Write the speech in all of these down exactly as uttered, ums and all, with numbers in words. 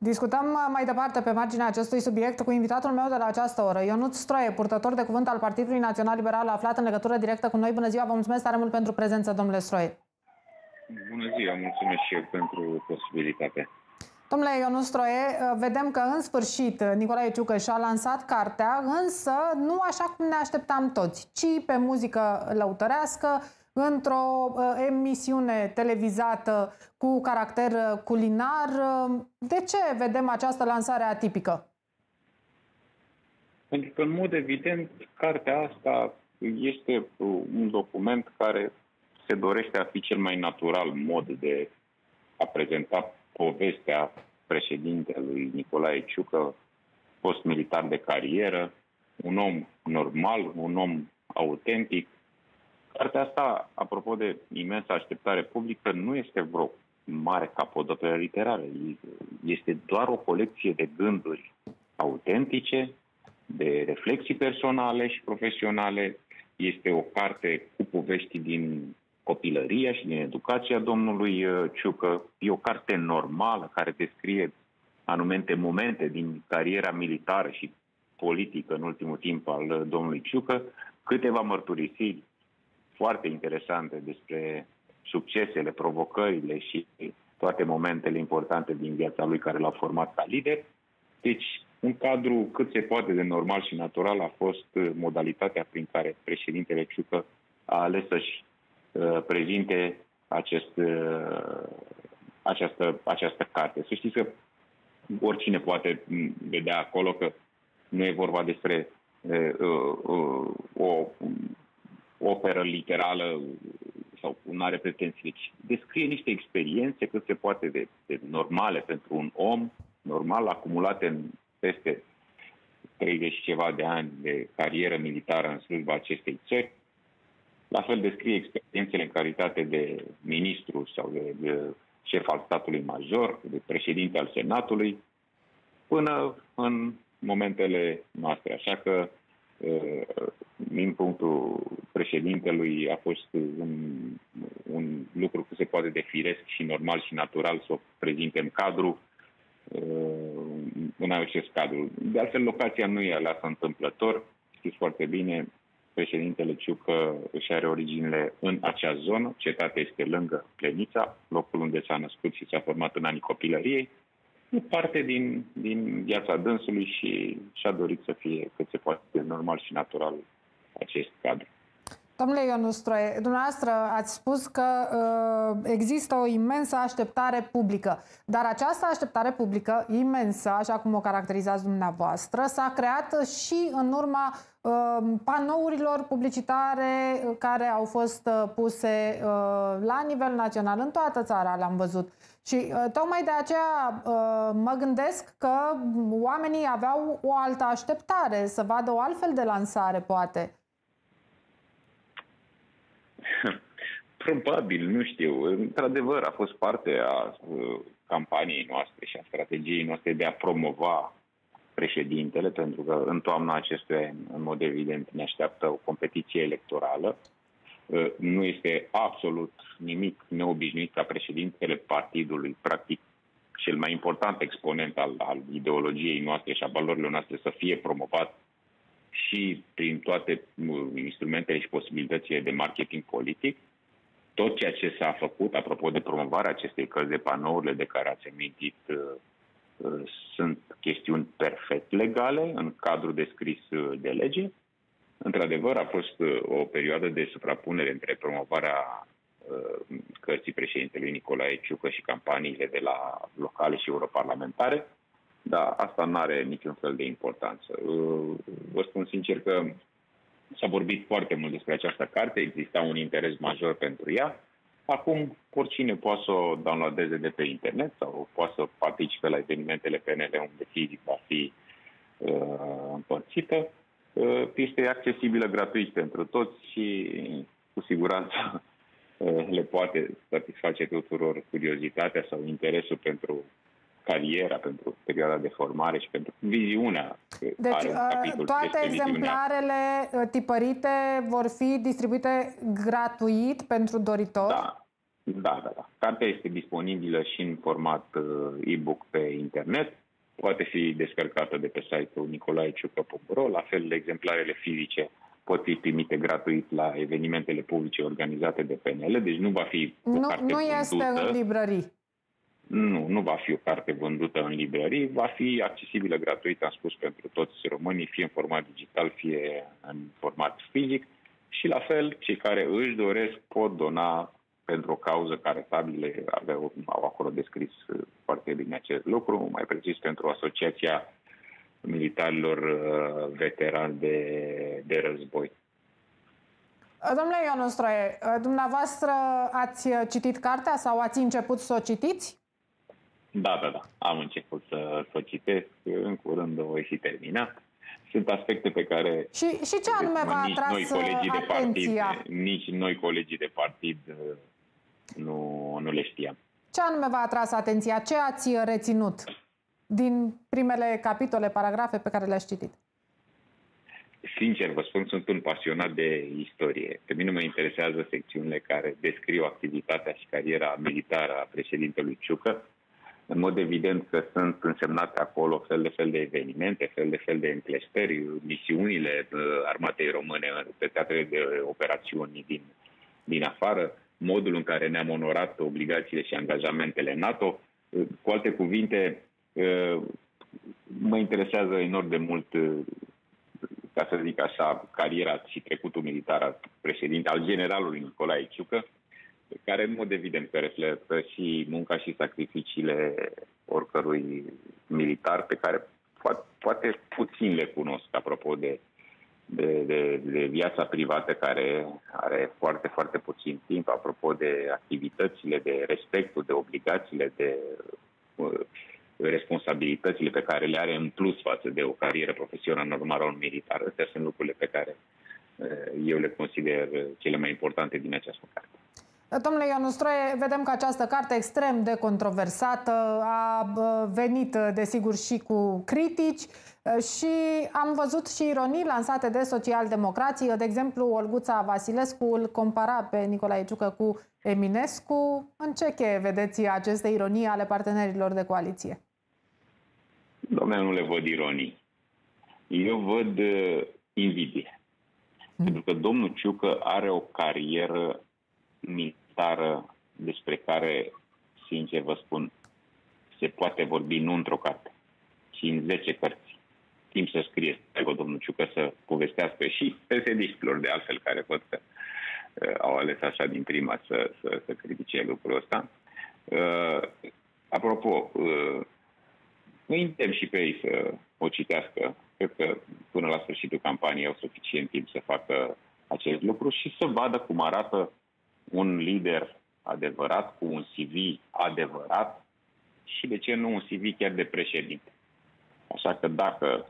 Discutăm mai departe pe marginea acestui subiect cu invitatul meu de la această oră, Ionuț Stroe, purtător de cuvânt al Partidului Național Liberal, aflat în legătură directă cu noi. Bună ziua, vă mulțumesc tare mult pentru prezență, domnule Stroe. Bună ziua, mulțumesc și eu pentru posibilitate. Domnule Ionuț Stroe, vedem că în sfârșit Nicolae Ciucă și-a lansat cartea, însă nu așa cum ne așteptam toți, ci pe muzică lăutărească, într-o emisiune televizată cu caracter culinar. De ce vedem această lansare atipică? Pentru că, în mod evident, cartea asta este un document care se dorește a fi cel mai natural mod de a prezenta povestea președintelui Nicolae Ciucă, fost militar de carieră, un om normal, un om autentic. Cartea asta, apropo de imensa așteptare publică, nu este vreo mare capodoperă literară. Este doar o colecție de gânduri autentice, de reflexii personale și profesionale. Este o carte cu povești din copilăria și din educația domnului Ciucă. E o carte normală care descrie anumite momente din cariera militară și politică în ultimul timp al domnului Ciucă, câteva mărturisiri foarte interesante despre succesele, provocările și toate momentele importante din viața lui care l-au format ca lider. Deci, un cadru cât se poate de normal și natural a fost modalitatea prin care președintele Ciucă a ales să-și uh, prezinte acest, uh, această, această carte. Să știți că oricine poate vedea acolo că nu e vorba despre uh, uh, o... operă literală sau nu are pretenții. Deci descrie niște experiențe cât se poate de, de normale pentru un om normal, acumulate în peste treizeci și ceva de ani de carieră militară în slujba acestei țări. La fel descrie experiențele în calitate de ministru sau de, de șef al statului major, de președinte al Senatului, până în momentele noastre. Așa că din punctul președintelui a fost un, un lucru cât se poate de firesc și normal și natural să o prezinte în cadru, în acest cadru. De altfel, locația nu e aleasă întâmplător. Știți foarte bine, președintele Ciucă își are originile în acea zonă. Cetatea este lângă Plenița, locul unde s-a născut și s-a format în anii copilăriei. E parte din, din viața dânsului și și-a dorit să fie cât se poate de normal și natural acest cadru. Domnule Ionuț Stroe, dumneavoastră ați spus că uh, există o imensă așteptare publică, dar această așteptare publică imensă, așa cum o caracterizați dumneavoastră, s-a creat și în urma uh, panourilor publicitare care au fost puse uh, la nivel național, în toată țara le-am văzut. Și uh, tocmai de aceea uh, mă gândesc că oamenii aveau o altă așteptare, să vadă o altfel de lansare, poate. Probabil, nu știu. Într-adevăr, a fost parte a uh, campaniei noastre și a strategiei noastre de a promova președintele, pentru că în toamna acestuia, în mod evident, ne așteaptă o competiție electorală. Uh, nu este absolut nimic neobișnuit ca președintele partidului, practic cel mai important exponent al, al ideologiei noastre și a valorilor noastre, să fie promovat și prin toate instrumentele și posibilitățile de marketing politic. Tot ceea ce s-a făcut, apropo de promovarea acestei cărți, de panourile de care ați amintit, sunt chestiuni perfect legale, în cadrul descris de lege. Într-adevăr, a fost o perioadă de suprapunere între promovarea cărții președintelui Nicolae Ciucă și campaniile de la locale și europarlamentare, dar asta nu are niciun fel de importanță. Vă spun sincer că s-a vorbit foarte mult despre această carte, exista un interes major pentru ea. Acum, oricine poate să o downloadeze de pe internet sau poate să participe la evenimentele P N L unde fizic va fi uh, împărțită. Uh, este accesibilă gratuit pentru toți și cu siguranță uh, le poate satisface tuturor curiozitatea sau interesul pentru cariera, pentru perioada de formare și pentru viziunea. Deci capitol, toate exemplarele tipărite vor fi distribuite gratuit pentru doritori? Da, Da, da, da. Cartea este disponibilă și în format e-book pe internet. Poate fi descărcată de pe site-ul nicolaeciucă punct ro. La fel, exemplarele fizice pot fi primite gratuit la evenimentele publice organizate de P N L. Deci nu va fi o nu, carte nu este vândută. În librării. Nu, nu va fi o carte vândută în librării. Va fi accesibilă gratuit, am spus, pentru toți românii, fie în format digital, fie în format fizic. Și la fel, cei care își doresc pot dona pentru o cauză care tabile aveau, au acolo descris foarte bine acest lucru, mai precis pentru Asociația Militarilor Veterani de, de Război. Domnule Ionuț Stroe, dumneavoastră ați citit cartea sau ați început să o citiți? Da, da, da. Am început să, să o citesc. În curând o voi și termina. Sunt aspecte pe care și, și ce anume v-a atras nici noi colegii de partid, nici noi colegii de partid nu, nu le știam. Ce anume v-a atras atenția? Ce ați reținut din primele capitole, paragrafe pe care le-ați citit? Sincer vă spun, sunt un pasionat de istorie. Pe mine mă interesează secțiunile care descriu activitatea și cariera militară a președintelui Ciucă. În mod evident că sunt însemnate acolo fel de fel de evenimente, fel de fel de încleștări, misiunile armatei române pe teatrele de operațiuni din, din afară, modul în care ne-am onorat obligațiile și angajamentele NATO. Cu alte cuvinte, mă interesează enorm de mult, ca să zic așa, cariera și trecutul militar al președinte, al generalului Nicolae Ciucă, care în mod evident că reflectă și munca și sacrificiile oricărui militar pe care poate, poate puțin le cunosc, apropo de, de, de, de viața privată care are foarte, foarte puțin timp, apropo de activitățile, de respectul, de obligațiile, de uh, responsabilitățile pe care le are în plus față de o carieră profesională normală un militar. Astea sunt lucrurile pe care uh, eu le consider cele mai importante din această carte. Domnule Ionuț Stroe, vedem că această carte extrem de controversată a venit, desigur, și cu critici și am văzut și ironii lansate de socialdemocrații. De exemplu, Olguța Vasilescu îl compara pe Nicolae Ciucă cu Eminescu. În ce cheie vedeți aceste ironii ale partenerilor de coaliție? Domnule, nu le văd ironii. Eu văd invidie. Hmm. Pentru că domnul Ciucă are o carieră militară despre care, sincer vă spun, se poate vorbi nu într-o carte, ci în zece cărți. Timp să scrie, trebuie domnul Ciucă să povestească și P S D-știlor de altfel, care văd că uh, au ales așa din prima să, să, să critice lucrul ăsta. Uh, apropo, uh, îi îndemn și pe ei să o citească. Cred că până la sfârșitul campaniei au suficient timp să facă acest lucru și să vadă cum arată un lider adevărat, cu un C V adevărat și, de ce nu, un C V chiar de președinte. Așa că dacă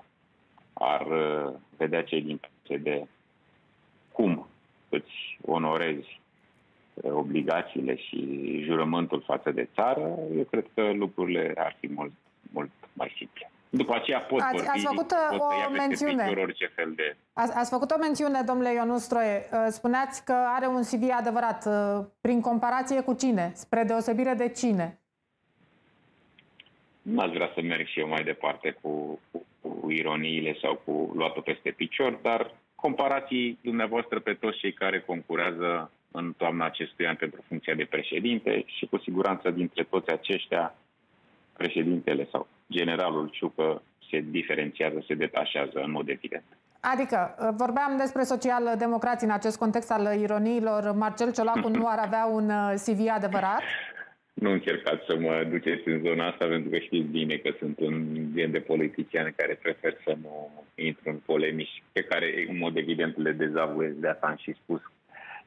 ar vedea cei din P S D cum îți onorezi obligațiile și jurământul față de țară, eu cred că lucrurile ar fi mult, mult mai simple. După aceea pot ați, vorbi, ați făcut pot o mențiune. Orice fel de... ați, ați făcut o mențiune, domnule Ionuț Stroe. Spuneați că are un C V adevărat. Prin comparație cu cine? Spre deosebire de cine? Nu aș vrea să merg și eu mai departe cu, cu, cu ironiile sau cu luatul peste picior, dar comparații dumneavoastră pe toți cei care concurează în toamna acestui an pentru funcția de președinte și cu siguranță dintre toți aceștia președintele sau generalul Ciucă se diferențiază, se detașează în mod evident. Adică, vorbeam despre social-democrații în acest context al ironiilor. Marcel Ciolacu nu ar avea un C V adevărat? Nu încercați să mă duceți în zona asta, pentru că știți bine că sunt un gen de politician care prefer să nu intru în polemici pe care, în mod evident, le dezavuiesc. De asta am și spus,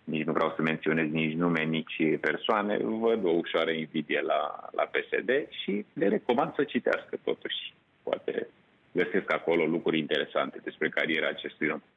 nici nu vreau să menționez nici nume, nici persoane. Văd o ușoară invidie la, la P S D și le recomand să citească totuși. Poate găsesc acolo lucruri interesante despre cariera acestui om.